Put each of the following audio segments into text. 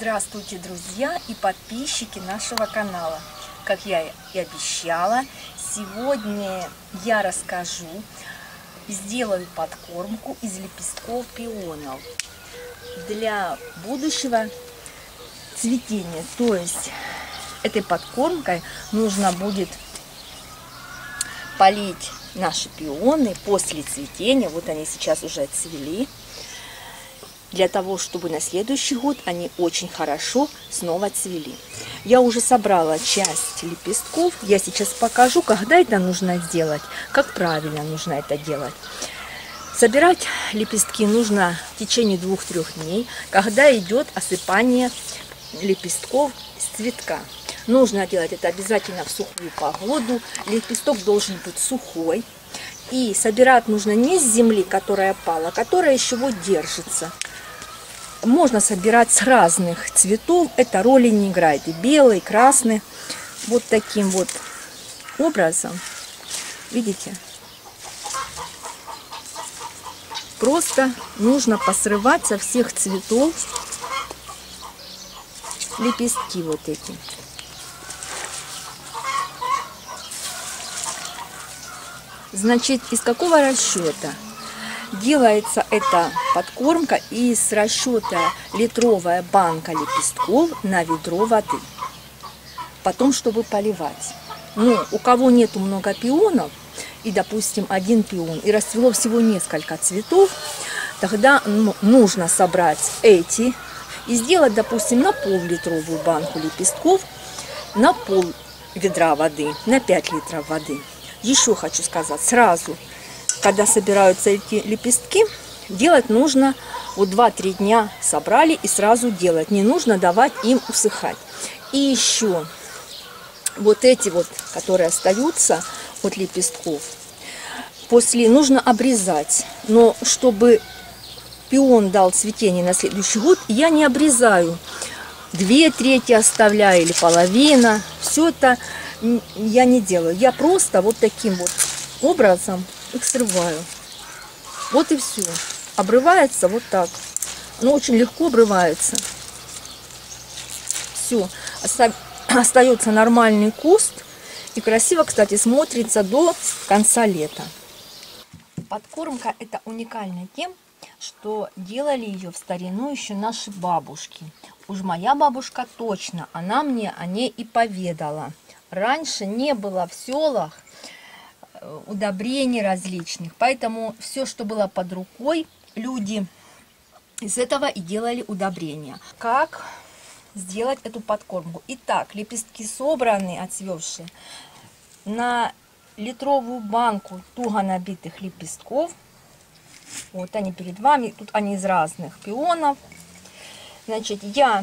Здравствуйте, друзья и подписчики нашего канала! Как я и обещала, сегодня я расскажу, сделаю подкормку из лепестков пионов для будущего цветения. То есть этой подкормкой нужно будет полить наши пионы после цветения. Вот они сейчас уже отцвели. Для того, чтобы на следующий год они очень хорошо снова цвели. Я уже собрала часть лепестков. Я сейчас покажу, когда это нужно сделать, как правильно нужно это делать. Собирать лепестки нужно в течение 2-3 дней, когда идет осыпание лепестков с цветка. Нужно делать это обязательно в сухую погоду. Лепесток должен быть сухой. И собирать нужно не с земли, которая пала, а которая еще вот держится. Можно собирать с разных цветов, это роли не играет, и белый, и красный. Вот таким вот образом, видите, просто нужно посрывать со всех цветов лепестки вот эти. Значит, из какого расчета? Делается эта подкормка из расчета литровая банка лепестков на ведро воды. Потом, чтобы поливать. Но у кого нету много пионов, и, допустим, один пион, и расцвело всего несколько цветов, тогда нужно собрать эти и сделать, допустим, на пол-литровую банку лепестков, на пол ведра воды, на 5 литров воды. Еще хочу сказать, сразу, когда собираются эти лепестки, делать нужно, вот 2-3 дня собрали и сразу делать. Не нужно давать им усыхать. И еще вот эти вот, которые остаются от лепестков, после нужно обрезать. Но чтобы пион дал цветение на следующий год, я не обрезаю. 2/3 оставляю или половина. Все это я не делаю. Я просто вот таким вот образом их срываю. Вот и все. Обрывается вот так. Оно очень легко обрывается. Все. Остается нормальный куст. И красиво, кстати, смотрится до конца лета. Подкормка это уникальна тем, что делали ее в старину еще наши бабушки. Уж моя бабушка точно, она мне о ней и поведала. Раньше не было в селах удобрений различных, поэтому все, что было под рукой, люди из этого и делали удобрения. Как сделать эту подкормку? Итак, лепестки собраны, отцвевшие, на литровую банку туго набитых лепестков. Вот они перед вами, тут они из разных пионов. Значит, я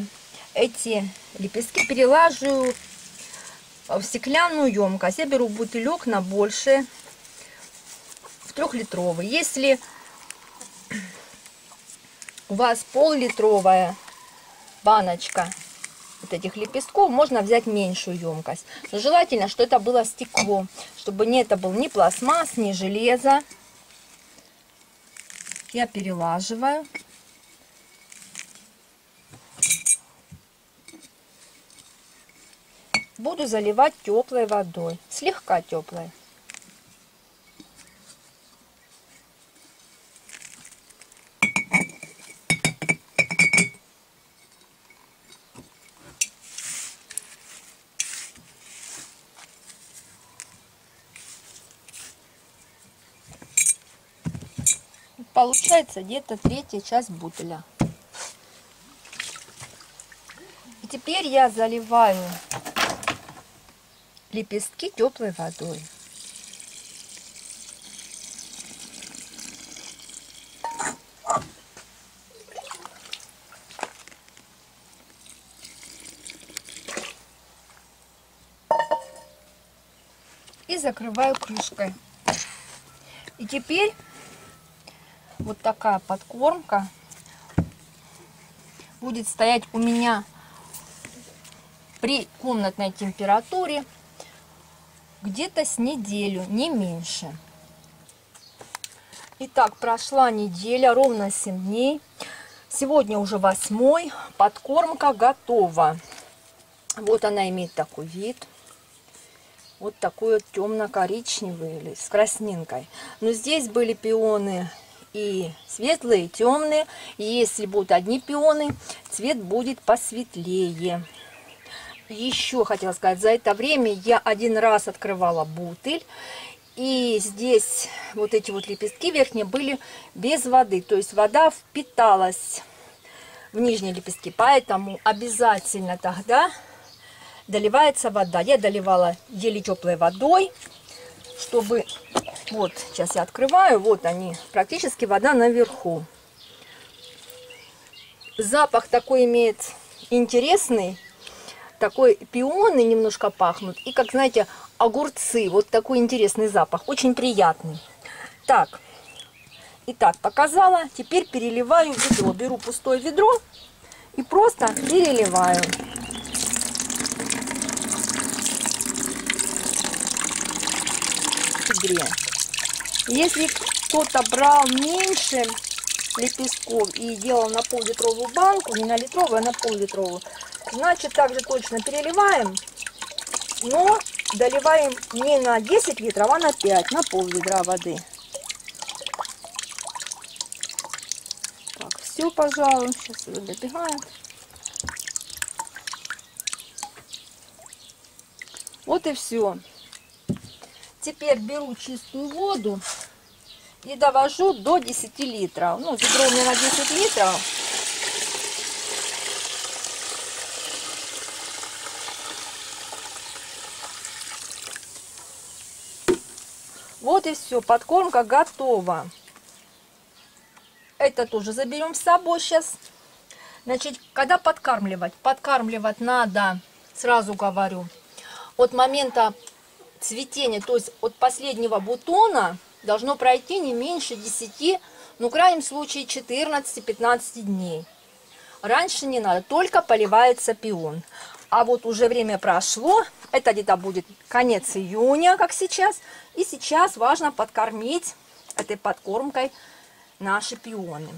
эти лепестки перелаживаю в стеклянную емкость. Я беру бутылек на больше, в 3-литровый. Если у вас пол-литровая баночка вот этих лепестков, можно взять меньшую емкость. Но желательно, что это было стекло, чтобы не это был ни пластмасс, ни железо. Я перелаживаю. Буду заливать теплой водой, слегка теплой. Получается где-то 1/3 часть бутыля. И теперь я заливаю лепестки теплой водой. И закрываю крышкой. И теперь вот такая подкормка будет стоять у меня при комнатной температуре где-то с неделю, не меньше. Итак, прошла неделя, ровно 7 дней. Сегодня уже 8-й. Подкормка готова. Вот она имеет такой вид. Вот такой вот темно-коричневый или с краснинкой. Но здесь были пионы и светлые, и темные. Если будут одни пионы, цвет будет посветлее. Еще хотела сказать, за это время я один раз открывала бутыль. И здесь вот эти вот лепестки верхние были без воды. То есть вода впиталась в нижние лепестки. Поэтому обязательно тогда доливается вода. Я доливала еле теплой водой, чтобы... Вот, сейчас я открываю. Вот они, практически вода наверху. Запах такой имеет интересный. Такой пионы немножко пахнут. И как, знаете, огурцы. Вот такой интересный запах. Очень приятный. Так. Итак, показала. Теперь переливаю в ведро. Беру пустое ведро и просто переливаю. Если кто-то брал меньше лепестков и делал на пол-литровую банку, не на литровую, а на пол-литровую, значит, также точно переливаем, но доливаем не на 10 литров, а на 5, на пол-литра воды. Так, все, пожалуй, сейчас его добегаем. Вот и все. Теперь беру чистую воду и довожу до 10 литров. Ну, ведро у меня на 10 литров. Вот и все, подкормка готова. Это тоже заберем с собой сейчас. Значит, когда подкармливать? Подкармливать надо, сразу говорю, от момента цветение, то есть от последнего бутона должно пройти не меньше 10, ну, в крайнем случае 14-15 дней. Раньше не надо, только поливается пион. А вот уже время прошло, это где-то будет конец июня, как сейчас. И сейчас важно подкормить этой подкормкой наши пионы.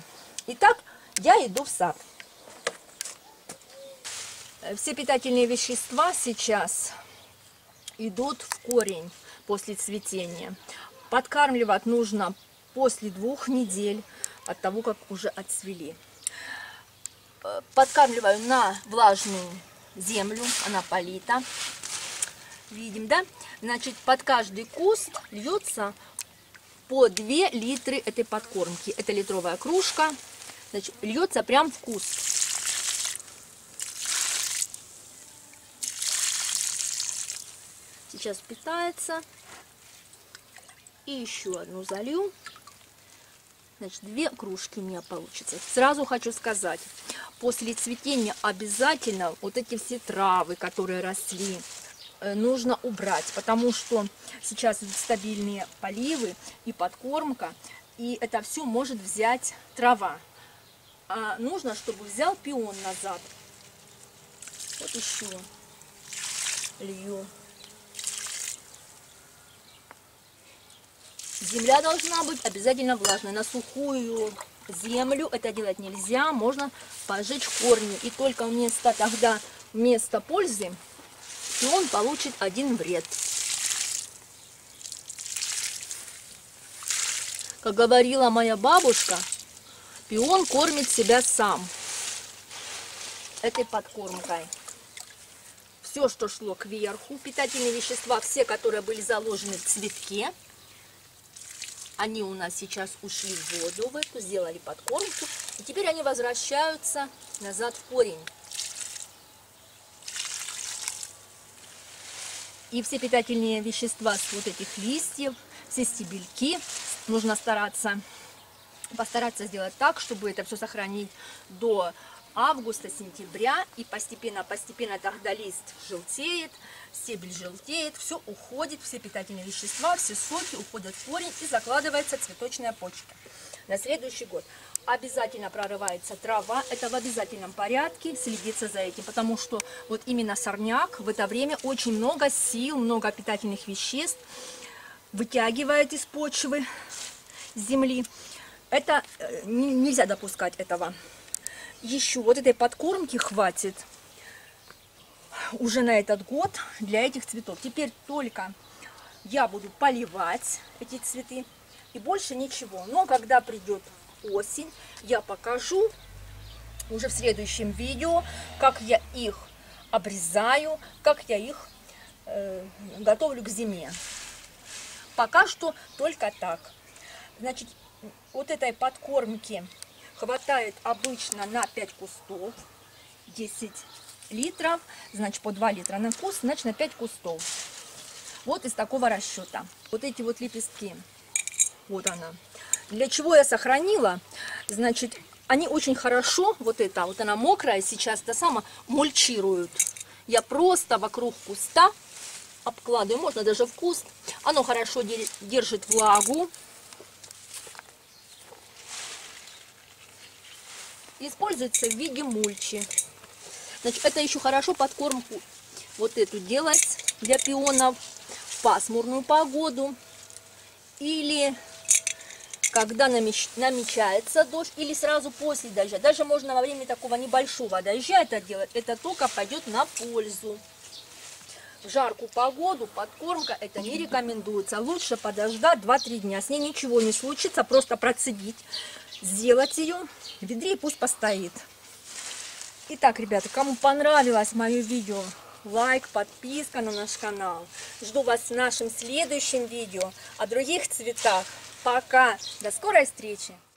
Итак, я иду в сад. Все питательные вещества сейчас идут в корень после цветения. Подкармливать нужно после 2 недель от того, как уже отцвели. Подкармливаю на влажную землю, она полита. Видим, да? Значит, под каждый куст льется по 2 литры этой подкормки. Это литровая кружка. Значит, льется прям в куст. Сейчас питается. И еще одну залью. Значит, 2 кружки у меня получится. Сразу хочу сказать, после цветения обязательно вот эти все травы, которые росли, нужно убрать. Потому что сейчас стабильные поливы и подкормка, и это все может взять трава. А нужно, чтобы взял пион назад. Вот еще лью. Земля должна быть обязательно влажной. На сухую землю это делать нельзя. Можно пожечь корни. И только вместо тогда, вместо пользы, он получит один вред. Как говорила моя бабушка, пион кормит себя сам этой подкормкой. Все, что шло кверху, питательные вещества, все, которые были заложены в цветке, они у нас сейчас ушли в воду, в эту, сделали подкормку. И теперь они возвращаются назад в корень. И все питательные вещества с вот этих листьев, все стебельки, нужно постараться сделать так, чтобы это все сохранить до августа-сентября. И постепенно тогда лист желтеет, стебель желтеет, все уходит, все питательные вещества, все соки уходят в корень и закладывается цветочная почка на следующий год. Обязательно прорывается трава, это в обязательном порядке, следиться за этим, потому что вот именно сорняк в это время очень много сил, много питательных веществ вытягивает из почвы, земли. Это нельзя допускать этого. еще вот этой подкормки хватит уже на этот год для этих цветов. Теперь только я буду поливать эти цветы и больше ничего. Но когда придет осень, я покажу уже в следующем видео, как я их обрезаю, как я их готовлю к зиме. Пока что только так. Значит, вот этой подкормки хватает обычно на 5 кустов, 10 литров, значит, по 2 литра на куст, значит, на 5 кустов. Вот из такого расчета. Вот эти вот лепестки. Вот она. Для чего я сохранила? Значит, они очень хорошо, вот она мокрая, сейчас та сама, мульчируют. Я просто вокруг куста обкладываю, можно даже в куст. Оно хорошо держит влагу. Используется в виде мульчи. Значит, это еще хорошо подкормку вот эту делать для пионов в пасмурную погоду. Или когда намечается дождь, или сразу после дождя. Даже можно во время такого небольшого дождя это делать. Это только пойдет на пользу. В жаркую погоду подкормка это не рекомендуется. Лучше подождать 2-3 дня. С ней ничего не случится. Просто процедить, сделать ее в ведре и пусть постоит. Итак, ребята, кому понравилось мое видео, лайк, подписка на наш канал. Жду вас в нашем следующем видео о других цветах. Пока! До скорой встречи!